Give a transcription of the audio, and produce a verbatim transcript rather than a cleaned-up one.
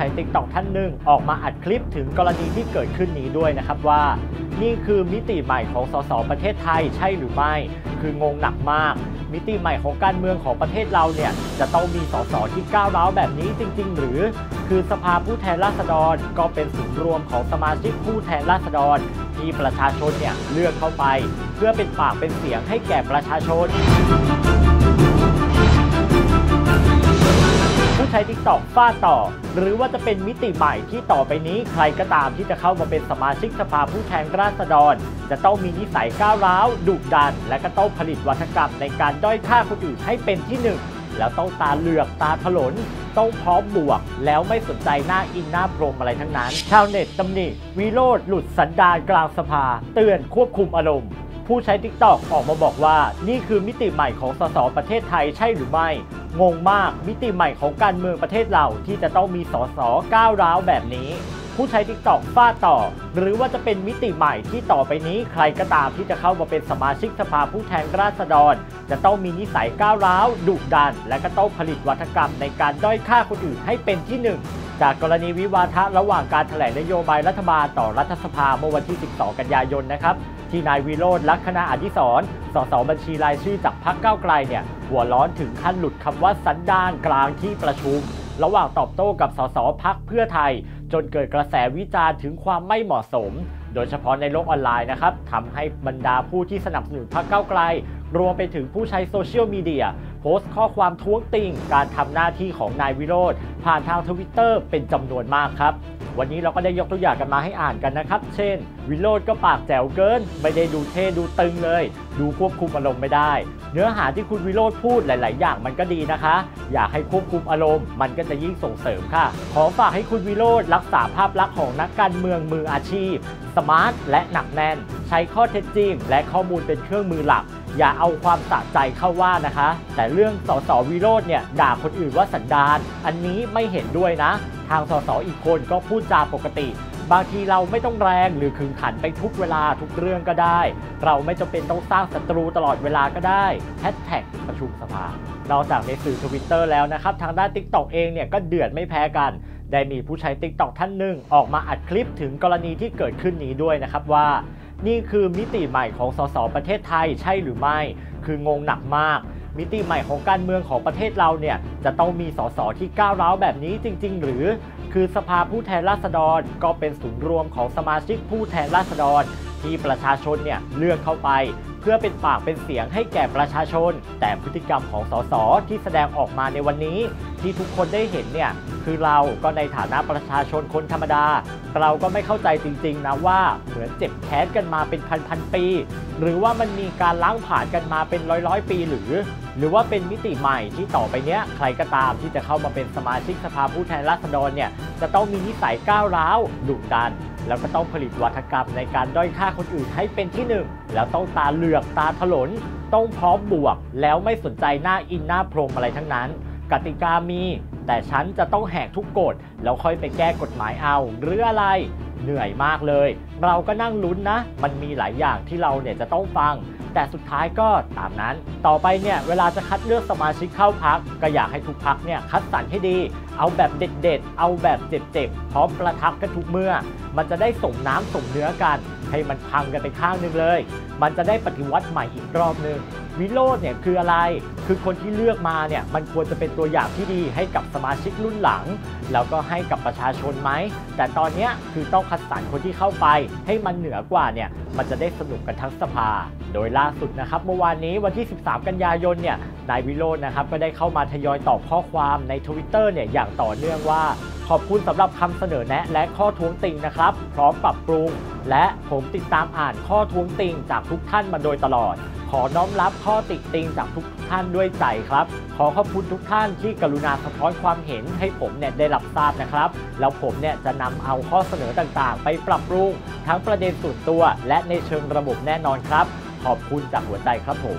ใช้ ติ๊กต็อก ท่านหนึ่งออกมาอัดคลิปถึงกรณีที่เกิดขึ้นนี้ด้วยนะครับว่านี่คือมิติใหม่ของสสประเทศไทยใช่หรือไม่คืองงหนักมากมิติใหม่ของการเมืองของประเทศเราเนี่ยจะต้องมีสสที่ก้าวร้าวแบบนี้จริงๆหรือคือสภาผู้แทนราษฎรก็เป็นศูนย์รวมของสมาชิกผู้แทนราษฎรที่ประชาชนเนี่ยเลือกเข้าไปเพื่อเป็นปากเป็นเสียงให้แก่ประชาชนผู้ใช้ ติ๊กต็อก ฟาดต่อหรือว่าจะเป็นมิติใหม่ที่ต่อไปนี้ใครก็ตามที่จะเข้ามาเป็นสมาชิกสภาผู้แทนราษฎรจะต้องมีนิสัยก้าวร้าวดุดันและก็ต้องผลิตวาทกรรมในการด้อยค่าคนอื่นให้เป็นที่หนึ่งแล้วต้องตาเหลือกตาถลนต้องพร้อมบวกแล้วไม่สนใจหน้าอินหน้าพรมอะไรทั้งนั้นชาวเน็ตตำหนิวิโรจน์หลุดสันดานกลางสภาเตือนควบคุมอารมณ์ผู้ใช้ ติ๊กต็อก ออกมาบอกว่านี่คือมิติใหม่ของสสประเทศไทยใช่หรือไม่งงมากมิติใหม่ของการเมืองประเทศเราที่จะต้องมีสสก้าวร้าวแบบนี้ผู้ใช้ ติ๊กต็อก ฟาดต่อหรือว่าจะเป็นมิติใหม่ที่ต่อไปนี้ใครก็ตามที่จะเข้ามาเป็นสมาชิกสภาผู้แทนราษฎรจะต้องมีนิสัยก้าวร้าวดุดันและก็ต้องผลิตวาทกรรมในการด้อยค่าคนอื่นให้เป็นที่หนึ่งจากกรณีวิวาทะระหว่างการแถลงนโยบายรัฐบาลต่อรัฐสภาเมื่อวันที่ สิบสองกันยายนนะครับที่นายวิโรจน์ ลักขณาอดิศร สสบัญชีรายชื่อจากพรรคก้าวไกลเนี่ยหัวร้อนถึงขั้นหลุดคำว่าสันดานกลางที่ประชุมระหว่างตอบโต้กับสสพรรคเพื่อไทยจนเกิดกระแสวิจารณ์ถึงความไม่เหมาะสมโดยเฉพาะในโลกออนไลน์นะครับทำให้บรรดาผู้ที่สนับสนุนพรรคก้าวไกลรวมไปถึงผู้ใช้โซเชียลมีเดียโพสต์ข้อความท้วงติงการทำหน้าที่ของนายวิโรจน์ผ่านทาง ทวิตเตอร์ เป็นจำนวนมากครับวันนี้เราก็ได้ยกตัวอย่างกันมาให้อ่านกันนะครับเช่นวิโรจน์ก็ปากแจ๋วเกินไม่ได้ดูเท่ดูตึงเลยดูควบคุมอารมณ์ไม่ได้เนื้อหาที่คุณวิโรจน์พูดหลายๆอย่างมันก็ดีนะคะอยากให้ควบคุมอารมณ์มันก็จะยิ่งส่งเสริมค่ะขอฝากให้คุณวิโรจน์รักษาภาพลักษณ์ของนักการเมืองมืออาชีพสมาร์ทและหนักแน่นใช้ข้อเท็จจริงและข้อมูลเป็นเครื่องมือหลักอย่าเอาความสะใจเข้าว่านะคะแต่เรื่องสสวิโรจน์เนี่ยด่าคนอื่นว่าสันดานอันนี้ไม่เห็นด้วยนะทางสสอีกคนก็พูดจาปกติบางทีเราไม่ต้องแรงหรือขึงขันไปทุกเวลาทุกเรื่องก็ได้เราไม่จำเป็นต้องสร้างศัตรูตลอดเวลาก็ได้แฮชแท็กประชุมสภานอกจากในสื่อ ทวิตเตอร์ แล้วนะครับทางด้าน ติ๊กต็อก เองเนี่ยก็เดือดไม่แพ้กันได้มีผู้ใช้ ติ๊กต็อก ท่านหนึ่งออกมาอัดคลิปถึงกรณีที่เกิดขึ้นนี้ด้วยนะครับว่านี่คือมิติใหม่ของสสประเทศไทยใช่หรือไม่คืองงหนักมากมิติใหม่ของการเมืองของประเทศเราเนี่ยจะต้องมีสสที่ก้าวร้าวแบบนี้จริงๆหรือคือสภาผู้แทนราษฎรก็เป็นศูนย์รวมของสมาชิกผู้แทนราษฎรที่ประชาชนเนี่ยเลือกเข้าไปเพื่อเป็นปากเป็นเสียงให้แก่ประชาชนแต่พฤติกรรมของสสที่แสดงออกมาในวันนี้ที่ทุกคนได้เห็นเนี่ยคือเราก็ในฐานะประชาชนคนธรรมดาเราก็ไม่เข้าใจจริงๆนะว่าเหมือนเจ็บแค้นกันมาเป็นพันๆปีหรือว่ามันมีการล้างผ่านกันมาเป็นร้อยๆปีหรือหรือว่าเป็นมิติใหม่ที่ต่อไปเนี้ยใครก็ตามที่จะเข้ามาเป็นสมาชิกสภาผู้แทนราษฎรเนี่ยจะต้องมีนิสัยก้าวร้าวดุดันแล้วก็ต้องผลิตวาทกรรมในการด้อยค่าคนอื่นให้เป็นที่หนึ่งแล้วต้องตาเหลือกตาถลนต้องพร้อมบวกแล้วไม่สนใจหน้าอินหน้าพรมอะไรทั้งนั้นกติกามีแต่ฉันจะต้องแหกทุกกฎแล้วค่อยไปแก้กฎหมายเอาหรืออะไรเหนื่อยมากเลยเราก็นั่งลุ้นนะมันมีหลายอย่างที่เราเนี่ยจะต้องฟังแต่สุดท้ายก็ตามนั้นต่อไปเนี่ยเวลาจะคัดเลือกสมาชิกเข้าพรรคก็อยากให้ทุกพรรคเนี่ยคัดสรรให้ดีเอาแบบเด็ดๆเอาแบบเจ็บๆพร้อมประทับกันทุกเมื่อมันจะได้สมน้ำสมเนื้อกันให้มันพังกันไปข้างนึงเลยมันจะได้ปฏิวัติใหม่อีกรอบนึงวิโรจน์เนี่ยคืออะไรคือคนที่เลือกมาเนี่ยมันควรจะเป็นตัวอย่างที่ดีให้กับสมาชิกรุ่นหลังแล้วก็ให้กับประชาชนไหมแต่ตอนนี้คือต้องคัดสรรคนที่เข้าไปให้มันเหนือกว่าเนี่ยมันจะได้สนุกกันทั้งสภาโดยล่าสุดนะครับเมื่อวานนี้วันที่สิบสามกันยายนเนี่ยนายวิโรจน์นะครับก็ได้เข้ามาทยอยตอบข้อความใน ทวิตเตอร์ เนี่ยอย่างต่อเนื่องว่าขอบคุณสำหรับคำเสนอแนะและข้อท้วงติงนะครับพร้อมปรับปรุงและผมติดตามอ่านข้อท้วงติงจากทุกท่านมาโดยตลอดขอน้อมรับข้อติติงจากทุกท่านด้วยใจครับขอขอบคุณทุกท่านที่กรุณาสะท้อนความเห็นให้ผมเนี่ยได้รับทราบนะครับแล้วผมเนี่ยจะนำเอาข้อเสนอต่างๆไปปรับปรุงทั้งประเด็นส่วนตัวและในเชิงระบบแน่นอนครับขอบคุณจากหัวใจครับผม